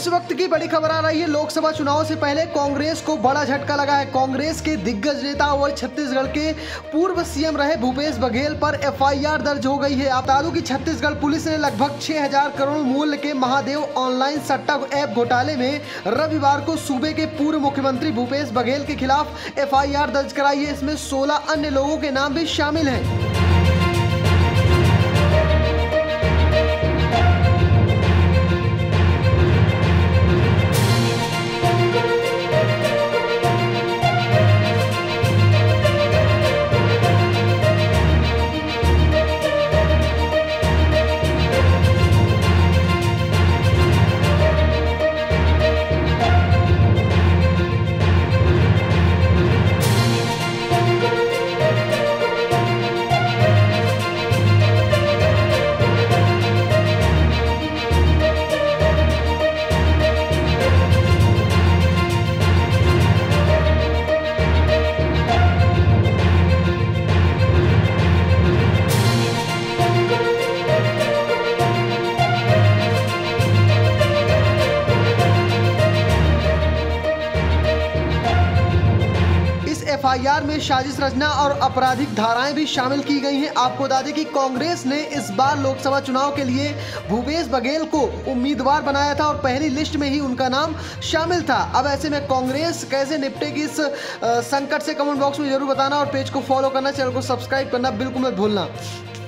इस वक्त की बड़ी खबर आ रही है। लोकसभा चुनाव से पहले कांग्रेस को बड़ा झटका लगा है। कांग्रेस के दिग्गज नेता और छत्तीसगढ़ के पूर्व सीएम रहे भूपेश बघेल पर एफआईआर दर्ज हो गई है। बता दूं कि छत्तीसगढ़ पुलिस ने लगभग 6000 करोड़ मूल्य के महादेव ऑनलाइन सट्टा ऐप घोटाले में रविवार को सूबे के पूर्व मुख्यमंत्री भूपेश बघेल के खिलाफ एफआईआर दर्ज कराई है। इसमें 16 अन्य लोगों के नाम भी शामिल हैं। एफआईआर में साजिश रचना और आपराधिक धाराएं भी शामिल की गई हैं। आपको बता दें कि कांग्रेस ने इस बार लोकसभा चुनाव के लिए भूपेश बघेल को उम्मीदवार बनाया था और पहली लिस्ट में ही उनका नाम शामिल था। अब ऐसे में कांग्रेस कैसे निपटेगी इस संकट से कमेंट बॉक्स में जरूर बताना और पेज को फॉलो करना, चैनल को सब्सक्राइब करना बिल्कुल मत भूलना।